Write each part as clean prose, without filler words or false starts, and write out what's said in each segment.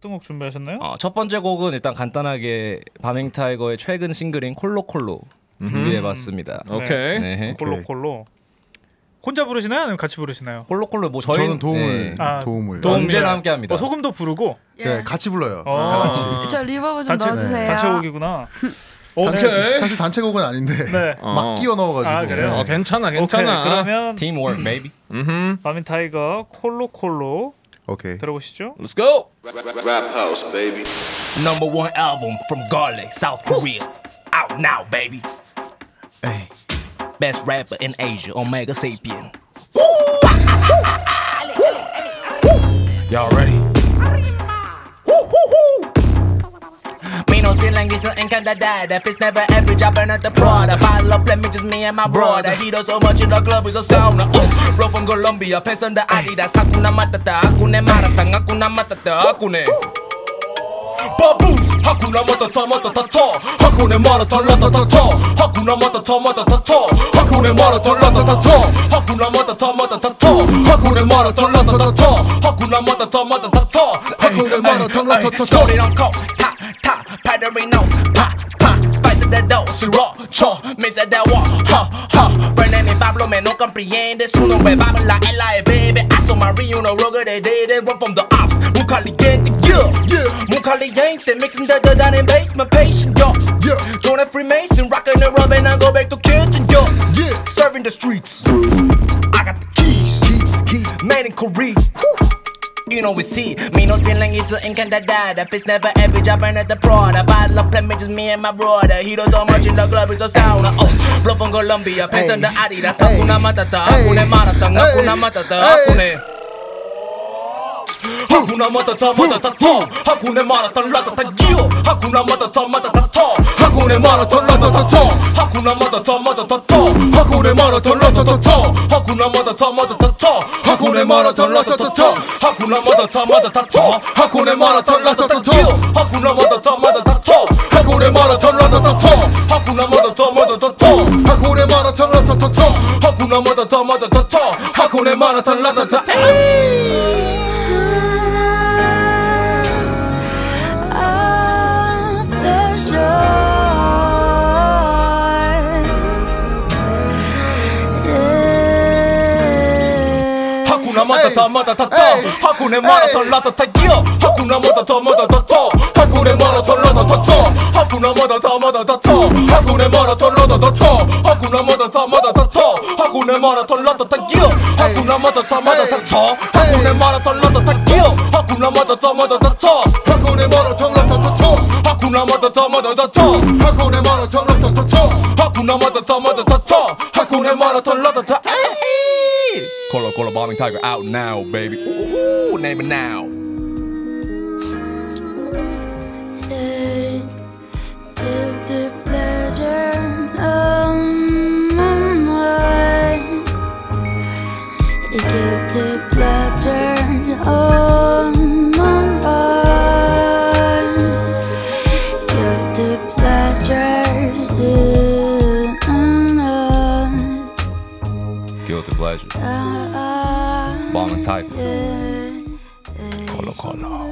어떤 곡 준비하셨나요? 첫 번째 곡은 일단 간단하게 범잉 타이거의 최근 싱글인 콜로 콜로 준비해봤습니다. 오케이. 네. 콜로 콜로. 혼자 부르시나요? 아니면 같이 부르시나요? 콜로 콜로 뭐 저희는 도움을 동재랑 함께합니다. 소금도 부르고. 예. 네, 같이 불러요. 같이. 저 리버브 좀 넣어주세요. 단체곡이구나. 오케이. 사실 단체곡은 아닌데 네. 막 끼워 넣어가지고. 아 그래요? 네. 괜찮아, 괜찮아. 오케이, 그러면 팀워크 베이비. 범잉 타이거 콜로 콜로. Okay. 들어보시죠. Let's go. Rap house, baby. Number one album from Garlic, South Korea. Out now, baby. Hey. Best rapper in Asia, Omega Sapien. Y'all ready? Me no spin like this, nothing can die. That fits never average, I burn out the product. I love, let me just me and my brother. He does so much in the club, it's a sauna. Bro from Colombia, pants on the Adidas. Hakuna Matata, Hakuna Matata, Hakuna Matata, Hakuna. Baboons, Hakuna Matata, Matata, Hakuna Matata, Matata, Hakuna Matata, Matata, Hakuna Matata, Matata, Hakuna Matata, Matata, Hakuna Matata, Matata, Hakuna Matata, Matata, Hakuna Matata, Matata. Story don't call. Top, powdery nose, pop, pop, spice of the dough, sirop, cho, mix of that wall, ha, ha. Prende mi Pablo, me no comprendes, uno me va la LA, baby. I saw my reunion, rogue they did and run from the ops. Muy caliente, yeah, yeah. Muy caliente, mixing the dirt down in basement, patient, yo, yeah. Join a Freemason, rockin' and rubbin', I go back to kitchen, yo, yeah. Serving the streets, I got the keys, keys, keys, made in Korea. You know we see me no spin like it's in Canada. That fits never average. I burn at the Prada. Bottle of Flemish, just me and my brother. He does so much in the club, it's a sauna. Oh, blow from Colombia, pants on the Adidas. Hakuna Matata, Hakuna Matata, Hakuna Matata, Hakuna. Hakuna Matata, Matata, Hakuna Matata, Matata, yo. Hakuna Matata, Matata, Hakuna Matata, Matata, Hakuna Matata, Matata, Hakuna Matata, Matata, Hakuna Matata, Matata, Hakuna Matata, Matata, Hakuna Matata, Matata, Hakuna Matata, Matata, yo. Hakuna Matata, Matata, Hakuna Matata, Matata, Hakuna Matata, Matata, Hakuna Matata, Matata, Hakuna Matata, Matata, Hakuna Matata, Matata. Hakuna matata matata, Hakuna matata matata, Hakuna matata matata, Hakuna matata matata, Hakuna matata matata, Hakuna matata matata, Hakuna matata matata, Hakuna matata matata, Hakuna matata matata, Hakuna matata matata, Hakuna matata matata, Hakuna matata matata, Hakuna matata matata, Hakuna matata matata, Hakuna matata matata, Hakuna matata matata. Kolo Kolo Bombing Tiger out now, baby. Ooh, ooh, ooh, name it now. Take the pleasure of my mind. Take the pleasure of my mind. Take the pleasure. Guilty pleasure. Bombing Tiger. Kolo Kolo.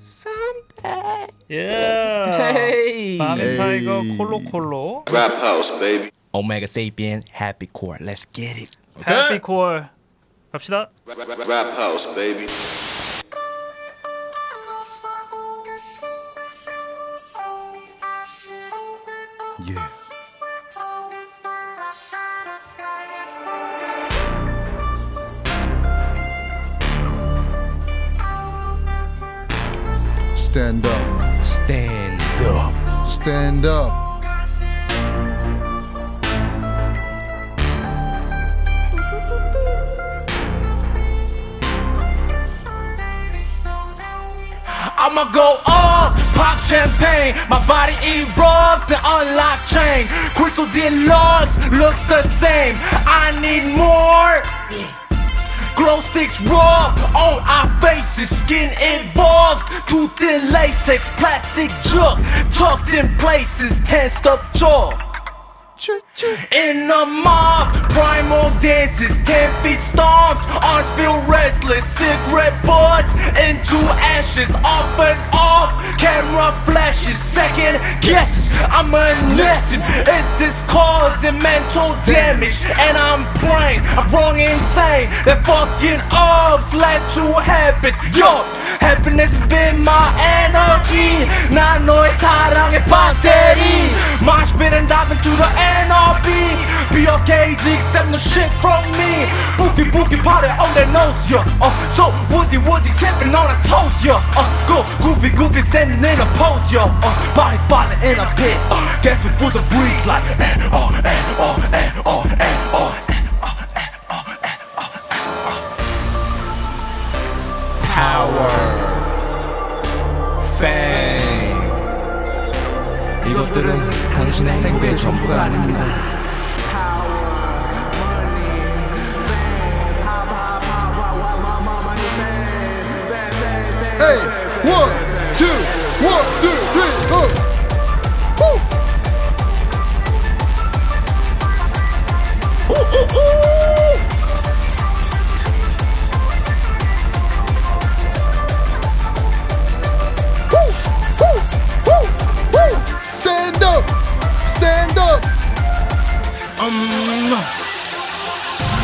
Someday. Yeah. Hey. Bombing Tiger. Kolo Kolo. Rap house, baby. Omega Sapien. Happycore. Let's get it. Okay. Happycore. 갑시다. Rap house, baby. Yeah. Stand up, stand up, stand up. I'ma go all pop champagne. My body eat rocks and unlock chain. Crystal deluxe looks the same. I need more. Yeah. Glow sticks raw on our faces, skin evolves too thin latex, plastic junk, tucked in places, tensed up jaw. In a mob, primal dances, 10 feet stomps, arms feel restless, cigarette butts into ashes, off and off, camera flashes, second guesses, I'm a lesson. Is this causing mental damage? And I'm brain, I'm wrong insane, that fucking ups led to habits. Yo, happiness has been my energy, 난 너의 사랑의 배터리. My spit and dive into the air. NRB, be okay, accept no shit from me. Boogie boogie party on their nose, yeah. So woozy woozy tipping on a toes, yeah. Go goofy goofy standing in a pose, yeah. Body falling in a pit. Guess we fools don't breathe like power, fame. 이것들은 당신의 행복의 전부가 아닙니다. Hey, one, two, three, go.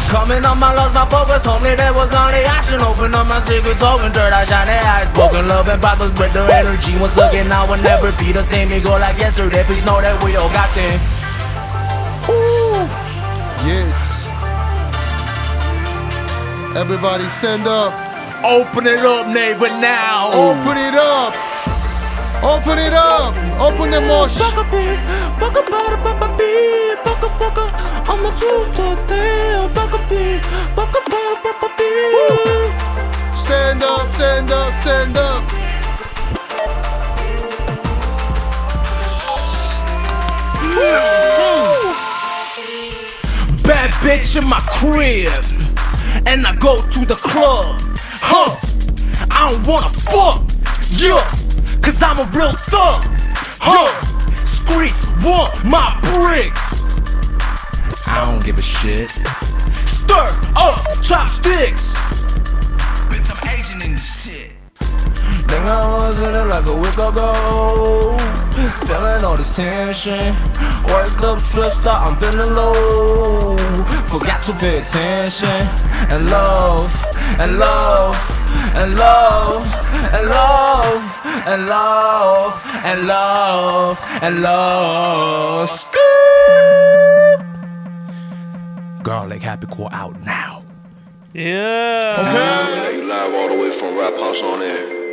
Coming on my lost, my focus, homie, that was on it. I should open up my secrets, open dirt, I shine their eyes. Spoken love and problems, but the energy was looking. I will never be the same, it go like yesterday. Please know that we all got sin. Ooh, yes. Everybody stand up. Open it up, neighbor, now. Open it up. Open it up. Open the mosh. I'm the truth today. Stand up, stand up, stand up. Bad bitch in my crib, and I go to the club. Huh? I don't wanna fuck, yeah, 'cause I'm a real thug. Huh? Streets want my brick. I don't give a shit. Stir up chopsticks. Bitch, I'm Asian in this shit. 내가 어슬을 하고 올 거고. Feeling all this tension. Wake up stressed out, I'm feeling low. Forgot to pay attention. And love, and love, and love, and love, and love, and love, and love. Girl, like Happycore out now. Yeah. Okay. All the way from Rap House on Air.